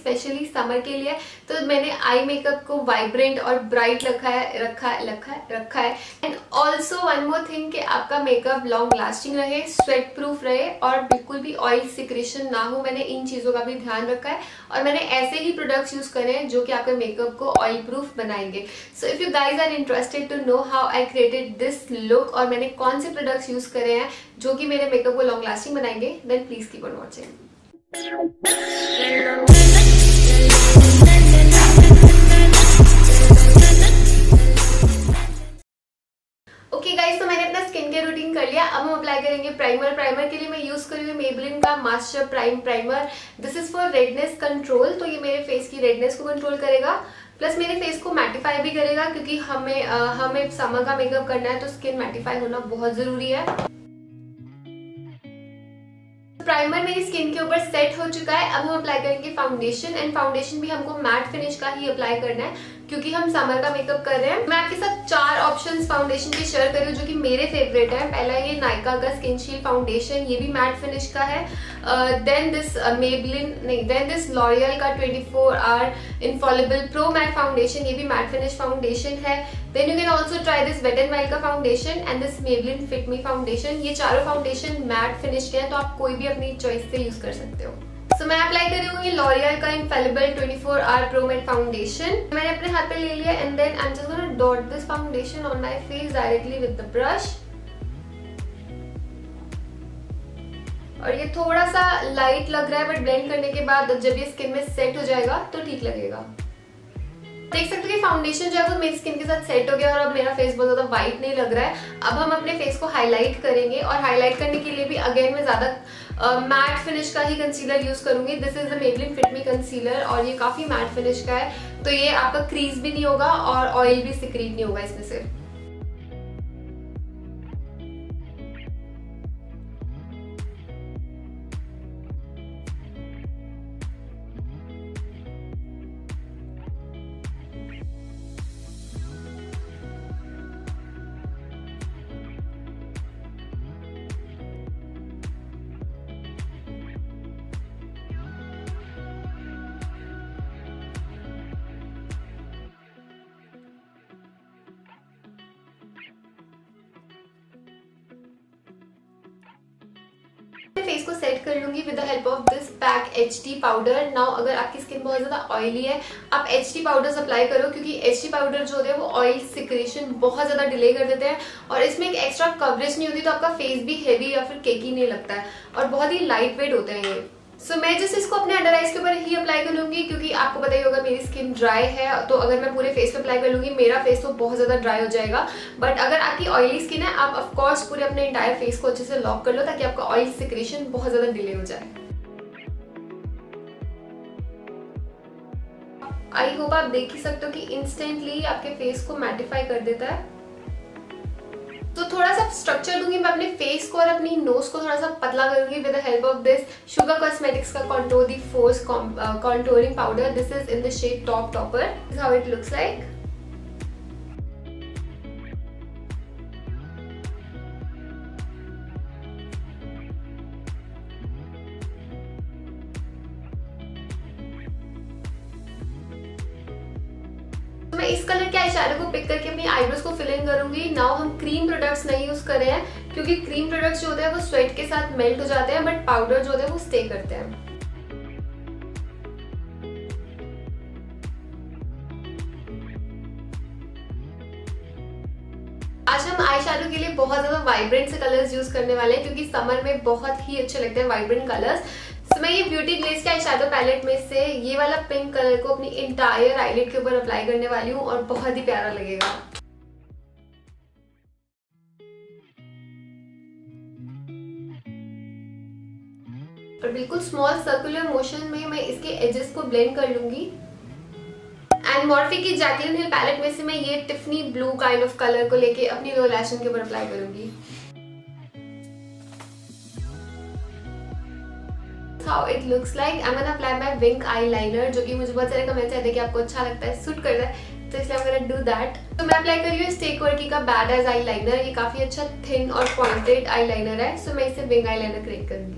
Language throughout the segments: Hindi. स्पेशली समर के लिए तो मैंने आई मेकअप को वाइब्रेंट और ब्राइट रखा है and also one more thing कि आपका मेकअप लॉन्ग लास्टिंग रहे, स्वेट प्रूफ रहे और बिल्कुल भी ऑयल सिक्रेशन ना हो। मैंने इन चीज़ों का भी ध्यान रखा है और मैंने ऐसे ही प्रोडक्ट्स यूज करे हैं जो कि आपके मेकअप को ऑयल प्रूफ बनाएंगे। So if you guys are interested to know how I created this look और मैंने कौन से प्रोडक्ट्स यूज करे हैं जो कि मेरे मेकअप को लॉन्ग लास्टिंग बनाएंगे, then please keep on watching. Okay guys, तो मैंने अपना स्किन केयर रूटीन कर लिया। अब हम अप्लाई करेंगे प्राइमर। प्राइमर के लिए मैं यूज कर रही हूँ मेबेलिन का master prime primer. This is for redness control, तो ये मेरे फेस की रेडनेस को कंट्रोल करेगा प्लस मेरे फेस को मैटिफाई भी करेगा, क्योंकि हमें समर का मेकअप करना है तो स्किन मैटिफाई होना बहुत जरूरी है। प्राइमर मेरी स्किन के ऊपर सेट हो चुका है। अब हम अप्लाई करेंगे फाउंडेशन, एंड फाउंडेशन भी हमको मैट फिनिश का ही अप्लाई करना है क्योंकि हम समर का मेकअप कर रहे हैं। मैं आपके साथ चार ऑप्शंस फाउंडेशन के शेयर कर रही हूँ जो कि मेरे फेवरेट है। पहला ये नायका का स्किन शील्ड फाउंडेशन, ये भी मैट फिनिश का है। देन दिस मेबेलिन नहीं, देन दिस लॉरियल का 24 hour infallible pro matte foundation, ये भी मैट फिनिश फाउंडेशन है। Then you can also try this wait and wild का foundation and this Maybelline fit me foundation. ये चारों फाउंडेशन मैट फिनिश के हैं, तो आप कोई भी अपनी चॉइस से यूज कर सकते हो। तो मैं अप्लाई कर रही हूँ ये लॉरियल का infallible 24 hour pro matte foundation. मैंने अपने हाथ पे ले लिया and then I am just gonna dot this foundation on my face directly with the brush. और ये थोड़ा सा लाइट लग रहा है बट ब्लेंड करने के बाद जब ये स्किन में सेट हो जाएगा तो ठीक लगेगा। देख सकते हो कि फाउंडेशन जो है वो मेरी स्किन के साथ सेट हो गया और अब मेरा फेस बहुत ज़्यादा वाइट नहीं लग रहा है। अब हम अपने फेस को हाईलाइट करेंगे और हाईलाइट करने के लिए भी अगेन मैं ज़्यादा मैट फिनिश का ही कंसीलर यूज़ करूंगी। This is the Maybelline fit me concealer और ये काफ़ी मैट फिनिश का है, तो ये आपका क्रीज भी नहीं होगा और ऑयल भी सिक्रीट नहीं होगा इसमें से। फेस को सेट कर लूंगी with the help of this PAC HD powder. Now अगर आपकी स्किन बहुत ज्यादा ऑयली है आप एचडी पाउडर्स अप्लाई करो, क्योंकि एचडी पाउडर जो होते हैं वो ऑयल सिक्रेशन बहुत ज्यादा डिले कर देते हैं और इसमें एक एक्स्ट्रा कवरेज नहीं होती, तो आपका फेस भी हेवी या फिर केकी नहीं लगता है और बहुत ही लाइट वेट होते हैं ये। सो मैं जस्ट इसको अपने अंडर आइज के ऊपर ही अप्लाई कर लूंगी, क्योंकि आपको पता ही होगा मेरी स्किन ड्राई है, तो अगर मैं पूरे फेस पे अप्लाई कर लूंगी मेरा फेस तो बहुत ज़्यादा ड्राई हो जाएगा। बट अगर आपकी ऑयली स्किन है आप ऑफकोर्स पूरे अपने इंटायर फेस को अच्छे से लॉक कर लो ताकि आपका ऑयल सिक्रेशन बहुत ज़्यादा डिले हो जाए। आई होप आप देख ही सकते हो कि इंस्टेंटली आपके फेस को मैटिफाई कर देता है। तो थोड़ा सा स्ट्रक्चर दूंगी मैं अपने फेस को और अपनी नोज को थोड़ा सा पतला करूंगी with the help of this sugar cosmetics का contour de force contouring powder. This is in the shade top topper, this how it looks like. मैं इस कलर के आई शेडो को पिक करके अपनी आईब्रोज को फिल इन करूंगी। नाउ हम क्रीम प्रोडक्ट्स नहीं यूज कर रहे हैं क्योंकि क्रीम प्रोडक्ट्स जो होते हैं वो स्वेट के साथ मेल्ट हो जाते हैं बट पाउडर जो होते हैं वो स्टे करते हैं। आज हम आई शेडो के लिए बहुत ज्यादा वाइब्रेंट से कलर्स यूज करने वाले हैं क्योंकि समर में बहुत ही अच्छे लगते हैं वाइब्रेंट कलर्स। तो मैं ये ब्यूटी ग्लेज के आई शेडो पैलेट में से ये वाला पिंक कलर को अपनी इंटायर आईलिड के ऊपर अप्लाई करने वाली हूँ और बहुत ही प्यारा लगेगा। और बिल्कुल स्मॉल सर्कुलर मोशन में मैं इसके एजेस को ब्लेंड कर लूंगी। एंड मॉर्फे की जैकलिन हिल पैलेट में से मैं ये Tiffany blue kind of colour को लेके अपनी लो लैशन के ऊपर अप्लाई करूंगी। how it looks like. I'm gonna apply my wing eyeliner जो कि मुझे बहुत सारे कमेंट्स आते हैं कि आपको अच्छा लगता है, सूट करता है, तो इसलिए I'm gonna do that. तो मैं अप्लाई कर रही हूँ इस टेक वर्की का बैड एज आई लाइनर. ये काफी अच्छा थिन और पॉइंटेड आई लाइनर है, सो मैं इसे विंग आई लाइनर क्रिएट करूंगी.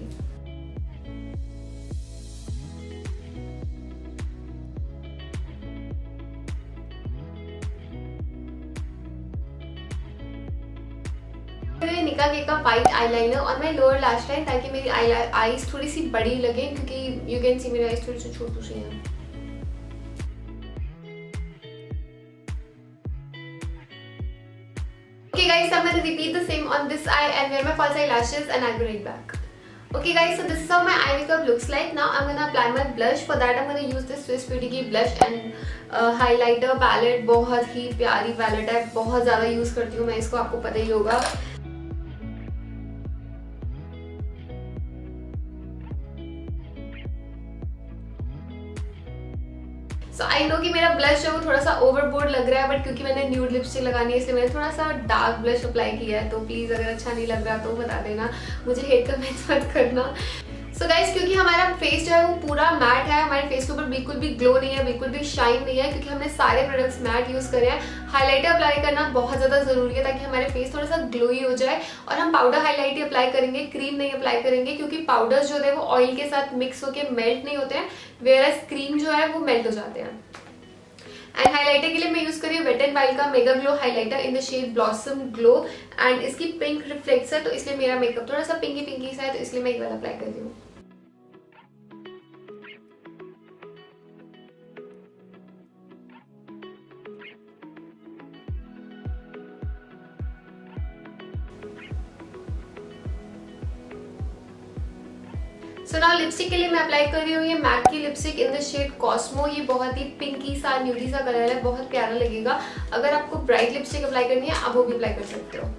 निका के का वाइट आईलाइनर और मैं लोअर लैश लाइन ताकि मेरी आईज थोड़ी सी बड़ी लगे, क्योंकि यू कैन सी मेरी आईज थोड़ी सी छोटी सी है. Okay guys, I'm gonna repeat the same on this eye and wear my false eyelashes and I'll be right back. Okay guys, so this is how my eye makeup looks like. Now I'm gonna apply my blush. For that I'm gonna use this Swiss Beauty की blush and highlighter palette. बहुत ही प्यारी palette है, बहुत ज़्यादा use करती हूँ मैं इसको, आपको पता ही होगा. So I know कि मेरा blush है वो थोड़ा सा overboard लग रहा है, बट क्योंकि मैंने nude lipstick लगानी है इसलिए मैंने थोड़ा सा dark blush apply किया है. तो please अगर अच्छा नहीं लग रहा तो बता देना, मुझे hate comments मत करना. So guys, क्योंकि हमारा face जो है वो पूरा matte है, हमारे face के ऊपर बिल्कुल भी glow नहीं है, बिल्कुल भी shine नहीं है, क्योंकि हमने सारे products matte use करे हैं. Highlighter apply करना बहुत ज़्यादा ज़रूरी है ताकि हमारे face थोड़ा सा glowy हो जाए, और हम powder highlight ही apply करेंगे, cream नहीं apply करेंगे, क्योंकि powders जो है वो oil के साथ mix होके melt नहीं होते हैं, whereas cream जो है वो melt हो जाते हैं. एंड हाइलाइटर के लिए मैं यूज कर रही हूँ वेट एंड वाइल्ड का mega glow highlighter in the shade blossom glow, and इसकी पिंक रिफ्लेक्स है तो इसलिए मेरा मेकअप थोड़ा सा पिंकी पिंकी सा है, तो इसलिए मैं एक बार अप्लाई कर रही हूँ. सो नाउ लिपस्टिक के लिए मैं अप्लाई कर रही हूँ ये मैक की lipstick in the shade Cosmo. ये बहुत ही पिंकी सा न्यूडी सा कलर है, बहुत प्यारा लगेगा. अगर आपको ब्राइट लिपस्टिक अप्लाई करनी है आप वो भी अप्लाई कर सकते हो.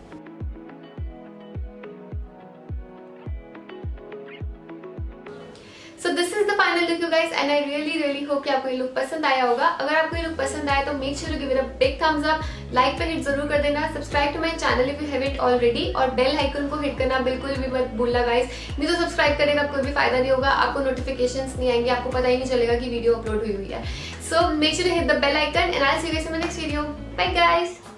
So this is the final look you guys, and I really hope कि आपको ये लुक पसंद आया होगा. अगर आपको ये लुक पसंद आया तो make sure to give a big thumbs up, like पे हिट जरूर कर देना, subscribe to my channel if you have it already, और बेल आइकन को हिट करना बिल्कुल भी मत भूलना गाइस. नहीं तो सब्सक्राइब करने का कोई भी फायदा नहीं होगा, आपको नोटिफिकेशंस नहीं आएंगे, आपको पता ही नहीं चलेगा कि वीडियो अपलोड हुई है. So make sure to hit the bell icon and I will see you guys in my next video. Bye guys.